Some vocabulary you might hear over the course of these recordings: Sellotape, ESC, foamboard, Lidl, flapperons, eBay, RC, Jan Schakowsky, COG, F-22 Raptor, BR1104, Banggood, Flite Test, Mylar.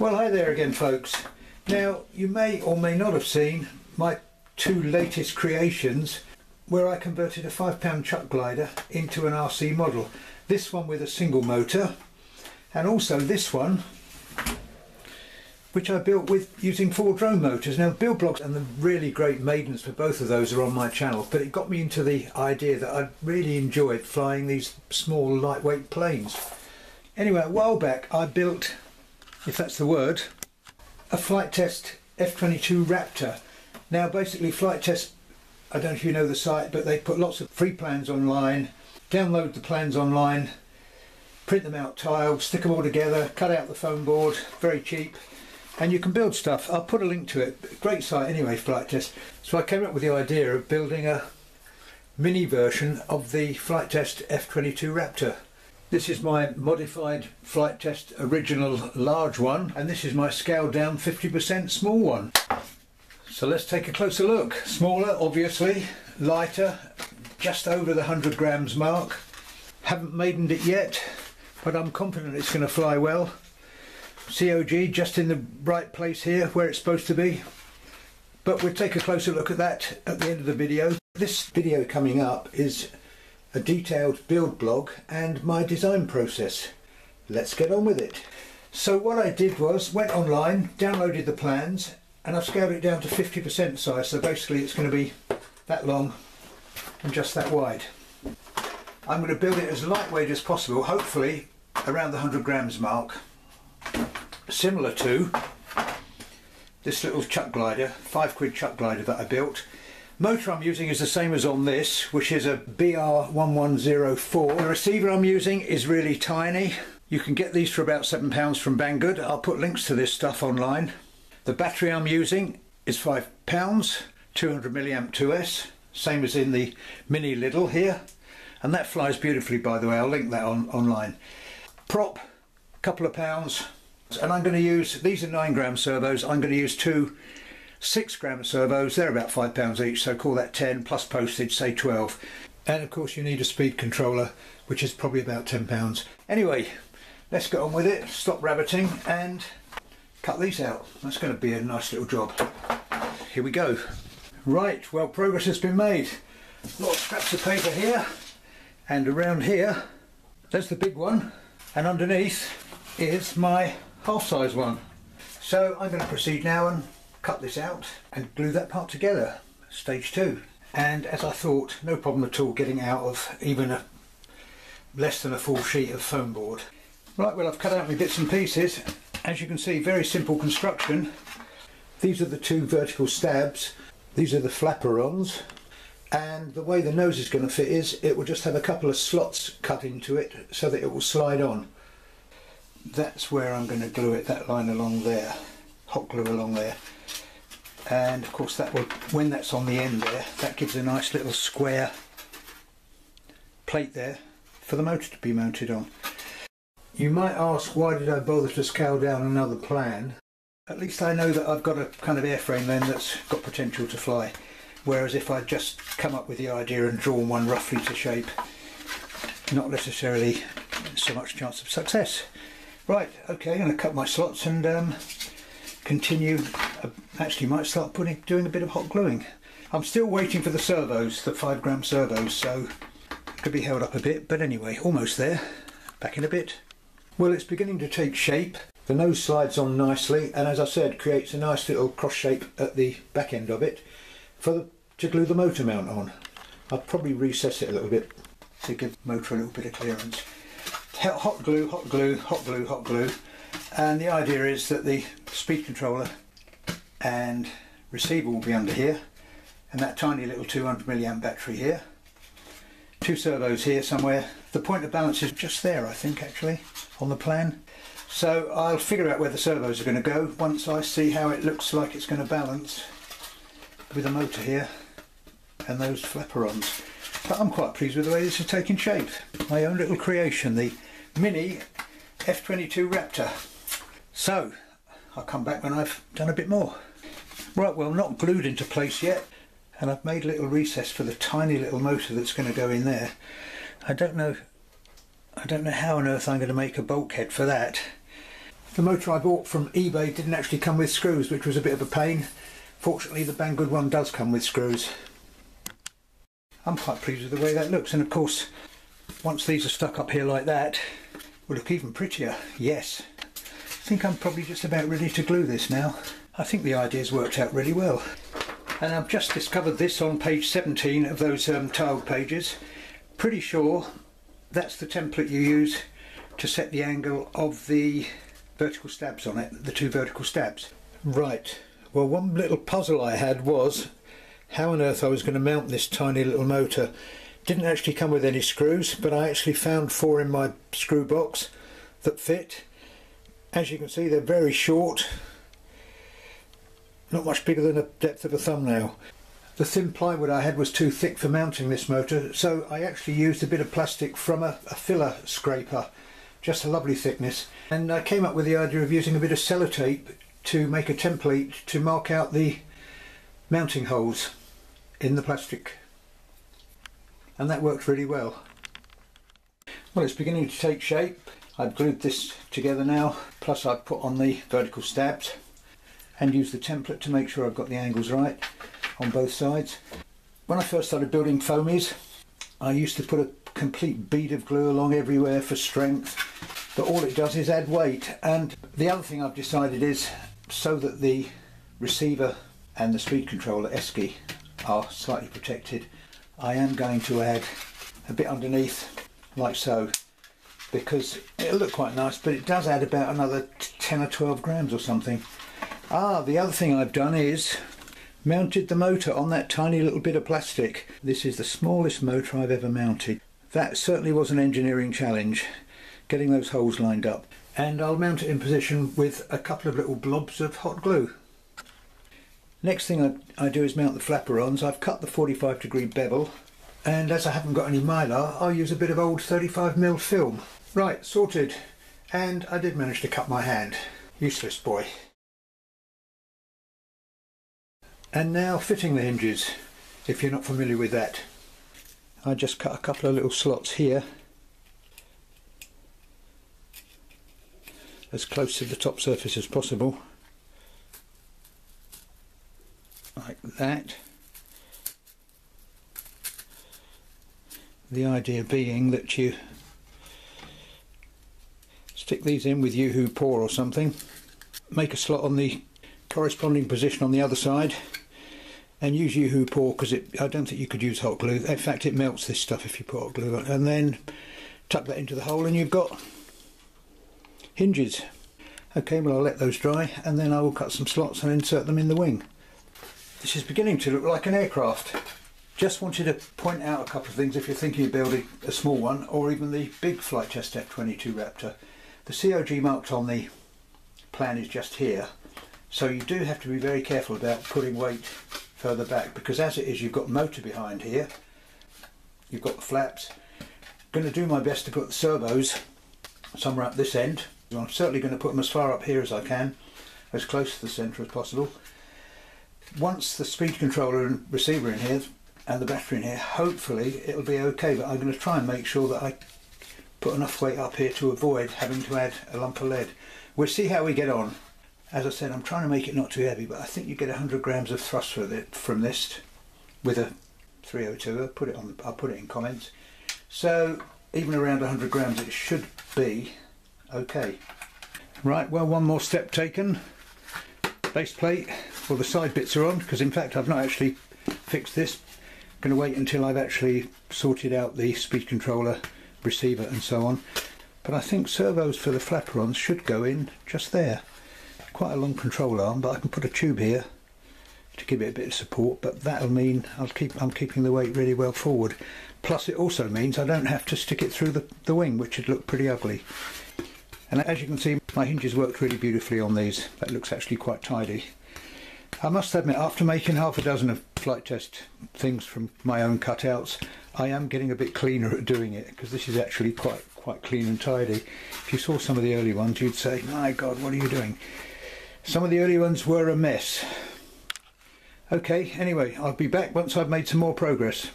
Well, hi there again, folks. Now, you may or may not have seen my two latest creations where I converted a £5 chuck glider into an RC model. This one with a single motor, and also this one which I built with using 4 drone motors. Now, build blocks and the really great maidens for both of those are on my channel, but it got me into the idea that I really enjoyed flying these small lightweight planes. Anyway, a while back I built, if that's the word, a Flite Test F-22 Raptor. Now basically Flite Test, I don't know if you know the site, but they put lots of free plans online, download the plans online, print them out tiled, stick them all together, cut out the foam board, very cheap, and you can build stuff. I'll put a link to it. Great site anyway, Flite Test. So I came up with the idea of building a mini version of the Flite Test F-22 Raptor. This is my modified Flite Test original large one, and this is my scaled down 50% small one. So let's take a closer look. Smaller, obviously, lighter, just over the 100 grams mark. Haven't maidened it yet, but I'm confident it's going to fly well. COG just in the right place here where it's supposed to be, but we'll take a closer look at that at the end of the video. This video coming up is a detailed build blog and my design process. Let's get on with it. So what I did was went online, downloaded the plans, and I've scaled it down to 50% size, so basically it's going to be that long and just that wide. I'm going to build it as lightweight as possible, hopefully around the 100 grams mark, similar to this little chuck glider, £5 chuck glider that I built. Motor I'm using is the same as on this, which is a BR1104. The receiver I'm using is really tiny. You can get these for about £7 from Banggood. I'll put links to this stuff online. The battery I'm using is £5, 200 milliamp 2S, same as in the mini Lidl here. And that flies beautifully, by the way. I'll link that online. Prop, couple of pounds. And I'm going to use, these are 9 gram servos. I'm going to use two 6 gram servos. They're about £5 each, so call that 10 plus postage, say 12. And of course you need a speed controller, which is probably about £10. Anyway, let's get on with it, stop rabbiting and cut these out. That's going to be a nice little job. Here we go. Right, well, progress has been made. A lot of scraps of paper here, and around here there's the big one, and underneath is my half-size one. So I'm going to proceed now and cut this out and glue that part together, stage 2. And as I thought, no problem at all getting out of even a less than a full sheet of foam board. Right, well, I've cut out my bits and pieces. As you can see, very simple construction. These are the two vertical stabs, these are the flapperons, and the way the nose is going to fit is it will just have a couple of slots cut into it so that it will slide on. That's where I'm going to glue it, that line along there, hot glue along there. And of course that will, when that's on the end there, that gives a nice little square plate there for the motor to be mounted on. You might ask, why did I bother to scale down another plan? At least I know that I've got a kind of airframe then that's got potential to fly, whereas if I'd just come up with the idea and drawn one roughly to shape, not necessarily so much chance of success. Right, okay, I'm going to cut my slots and continue. Actually might start doing a bit of hot gluing. I'm still waiting for the servos, the 5 gram servos, so it could be held up a bit, but anyway, almost there. Back in a bit. Well, it's beginning to take shape. The nose slides on nicely, and as I said, creates a nice little cross shape at the back end of it to glue the motor mount on. I'll probably recess it a little bit to give the motor a little bit of clearance. Hot glue, hot glue, hot glue, hot glue. And the idea is that the speed controller and receiver will be under here, and that tiny little 200 milliamp battery here, two servos here somewhere. The point of balance is just there, I think, actually on the plan, so I'll figure out where the servos are going to go once I see how it looks like it's going to balance with a motor here and those flapperons. But I'm quite pleased with the way this is taking shape. My own little creation, the mini F-22 Raptor. So I'll come back when I've done a bit more. Right, well, not glued into place yet, and I've made a little recess for the tiny little motor that's going to go in there. I don't know how on earth I'm going to make a bulkhead for that. The motor I bought from eBay didn't actually come with screws, which was a bit of a pain. Fortunately, the Banggood one does come with screws. I'm quite pleased with the way that looks, and of course, once these are stuck up here like that, will look even prettier. Yes, I think I'm probably just about ready to glue this now. I think the idea's worked out really well. And I've just discovered this on page 17 of those tiled pages. Pretty sure that's the template you use to set the angle of the vertical stabs on it, the two vertical stabs. Right, well, one little puzzle I had was how on earth I was going to mount this tiny little motor. Didn't actually come with any screws, but I actually found four in my screw box that fit. As you can see, they're very short. Not much bigger than the depth of a thumbnail. The thin plywood I had was too thick for mounting this motor, so I actually used a bit of plastic from a filler scraper, just a lovely thickness. And I came up with the idea of using a bit of sellotape to make a template to mark out the mounting holes in the plastic. And that worked really well. Well, it's beginning to take shape. I've glued this together now, plus I've put on the vertical stabs. And use the template to make sure I've got the angles right on both sides. When I first started building foamies, I used to put a complete bead of glue along everywhere for strength, but all it does is add weight. And the other thing I've decided is so that the receiver and the speed controller ESC are slightly protected, I am going to add a bit underneath like so, because it'll look quite nice, but it does add about another 10 or 12 grams or something. Ah, the other thing I've done is mounted the motor on that tiny little bit of plastic. This is the smallest motor I've ever mounted. That certainly was an engineering challenge, getting those holes lined up. And I'll mount it in position with a couple of little blobs of hot glue. Next thing I do is mount the flapperons. I've cut the 45-degree bevel, and as I haven't got any mylar, I'll use a bit of old 35mm film. Right, sorted. And I did manage to cut my hand. Useless boy. And now fitting the hinges, if you're not familiar with that. I just cut a couple of little slots here, as close to the top surface as possible, like that. The idea being that you stick these in with Yoo-hoo Pour or something, make a slot on the corresponding position on the other side, and use Yoo-hoo Pour, because I don't think you could use hot glue. In fact, it melts this stuff if you put hot glue on. And then tuck that into the hole and you've got hinges. Okay, well, I'll let those dry and then I will cut some slots and insert them in the wing. This is beginning to look like an aircraft. Just wanted to point out a couple of things if you're thinking of building a small one or even the big Flite Test F-22 Raptor. The COG marked on the plan is just here, so you do have to be very careful about putting weight further back, because as it is, you've got motor behind here, you've got the flaps. I'm going to do my best to put the servos somewhere up this end. I'm certainly going to put them as far up here as I can, as close to the centre as possible. Once the speed controller and receiver in here and the battery in here, hopefully it'll be okay, but I'm going to try and make sure that I put enough weight up here to avoid having to add a lump of lead. We'll see how we get on. As I said, I'm trying to make it not too heavy, but I think you get 100 grams of thrust from this with a 302. I'll put it in comments. So even around 100 grams, it should be okay. Right, well, one more step taken. Base plate, well, the side bits are on, because in fact I've not actually fixed this. I'm going to wait until I've actually sorted out the speed controller, receiver and so on. But I think servos for the flapperons should go in just there. Quite a long control arm, but I can put a tube here to give it a bit of support, but that'll mean I'm keeping the weight really well forward. Plus it also means I don't have to stick it through the wing, which would look pretty ugly. And as you can see, my hinges worked really beautifully on these. That looks actually quite tidy. I must admit, after making half a dozen of Flite Test things from my own cutouts, I am getting a bit cleaner at doing it, because this is actually quite clean and tidy. If you saw some of the early ones, you'd say, my God, what are you doing? Some of the early ones were a mess. Okay, anyway, I'll be back once I've made some more progress.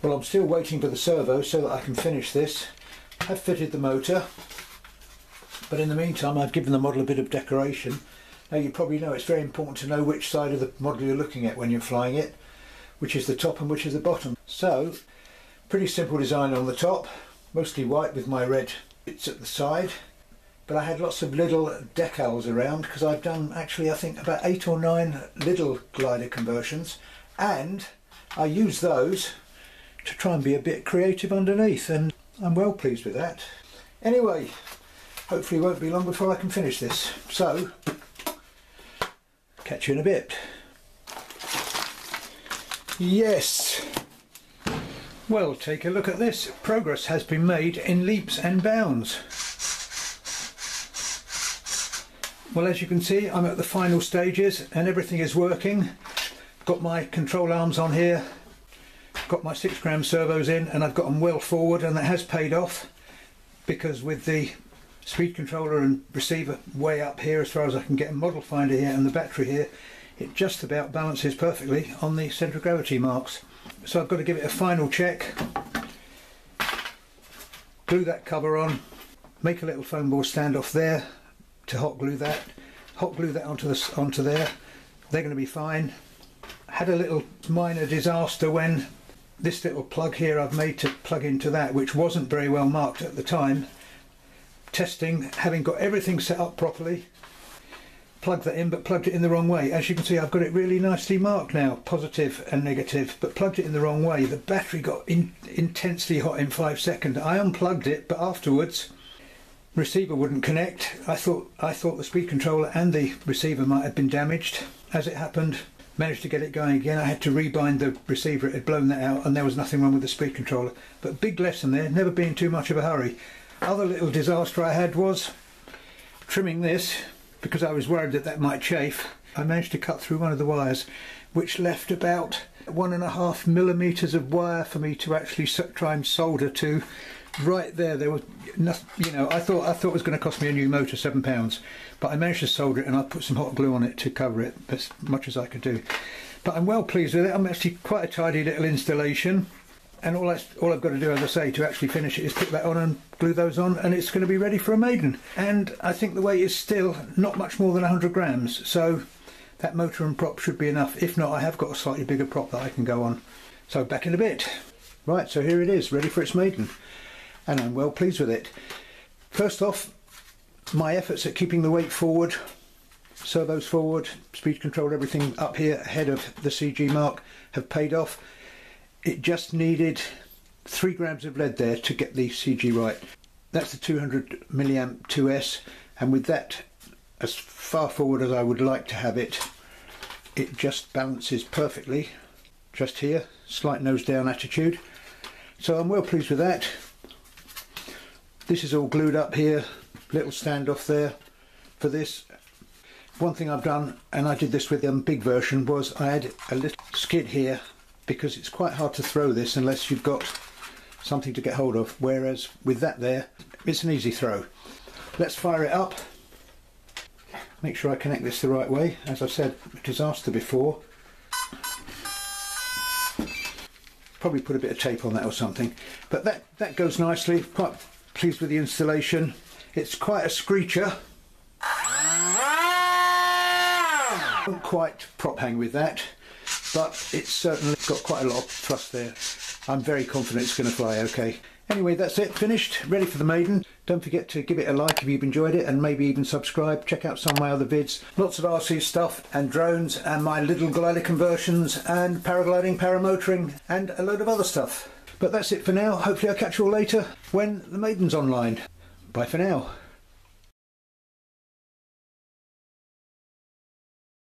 Well, I'm still waiting for the servo so that I can finish this. I've fitted the motor. But in the meantime, I've given the model a bit of decoration. Now, you probably know it's very important to know which side of the model you're looking at when you're flying it, which is the top and which is the bottom. So, pretty simple design on the top, mostly white with my red bits at the side. But I had lots of Lidl decals around because I've done actually I think about 8 or 9 Lidl glider conversions, and I use those to try and be a bit creative underneath, and I'm well pleased with that. Anyway, hopefully it won't be long before I can finish this, so catch you in a bit. Yes, well, take a look at this. Progress has been made in leaps and bounds. Well, as you can see, I'm at the final stages and everything is working. Got my control arms on here, got my 6 gram servos in, and I've got them well forward, and that has paid off, because with the speed controller and receiver way up here as far as I can get, a model finder here and the battery here, it just about balances perfectly on the centre of gravity marks. So I've got to give it a final check, glue that cover on, make a little foam board stand off there to hot glue that onto there. They're going to be fine. Had a little minor disaster when this little plug here I've made to plug into that, which wasn't very well marked at the time. Testing, having got everything set up properly, plugged that in, but plugged it in the wrong way. As you can see, I've got it really nicely marked now, positive and negative, but plugged it in the wrong way. The battery got intensely hot in 5 seconds. I unplugged it, but afterwards receiver wouldn't connect. I thought the speed controller and the receiver might have been damaged. As it happened, managed to get it going again. I had to rebind the receiver, it had blown that out, and there was nothing wrong with the speed controller. But big lesson there, never be in too much of a hurry. Other little disaster I had was trimming this, because I was worried that that might chafe. I managed to cut through one of the wires, which left about 1.5 millimeters of wire for me to actually try and solder to. Right there, there was nothing, you know. I thought it was going to cost me a new motor, £7, but I managed to solder it, and I put some hot glue on it to cover it as much as I could do. But I'm well pleased with it. I'm actually quite a tidy little installation, and all I've got to do, as I say, to actually finish it is put that on and glue those on, and it's going to be ready for a maiden. And I think the weight is still not much more than 100 grams, so that motor and prop should be enough. If not, I have got a slightly bigger prop that I can go on. So back in a bit. Right, so here it is, ready for its maiden. And I'm well pleased with it. First off, my efforts at keeping the weight forward, servos forward, speed control, everything up here ahead of the CG mark have paid off. It just needed 3 grams of lead there to get the CG right. That's the 200 milliamp 2S, and with that as far forward as I would like to have it, it just balances perfectly. Just here, slight nose down attitude. So I'm well pleased with that. This is all glued up here, little standoff there for this. One thing I've done, and I did this with the big version, was I had a little skid here, because it's quite hard to throw this unless you've got something to get hold of, whereas with that there, it's an easy throw. Let's fire it up. Make sure I connect this the right way. As I said, a disaster before. Probably put a bit of tape on that or something. But that goes nicely. Quite pleased with the installation. It's quite a screecher. Not quite prop hang with that, but it's certainly got quite a lot of thrust there. I'm very confident it's going to fly okay. Anyway, that's it, finished, ready for the maiden. Don't forget to give it a like if you've enjoyed it, and maybe even subscribe. Check out some of my other vids. Lots of RC stuff and drones and my little glider conversions and paragliding, paramotoring, and a load of other stuff. But that's it for now. Hopefully I'll catch you all later when the maiden's online. Bye for now.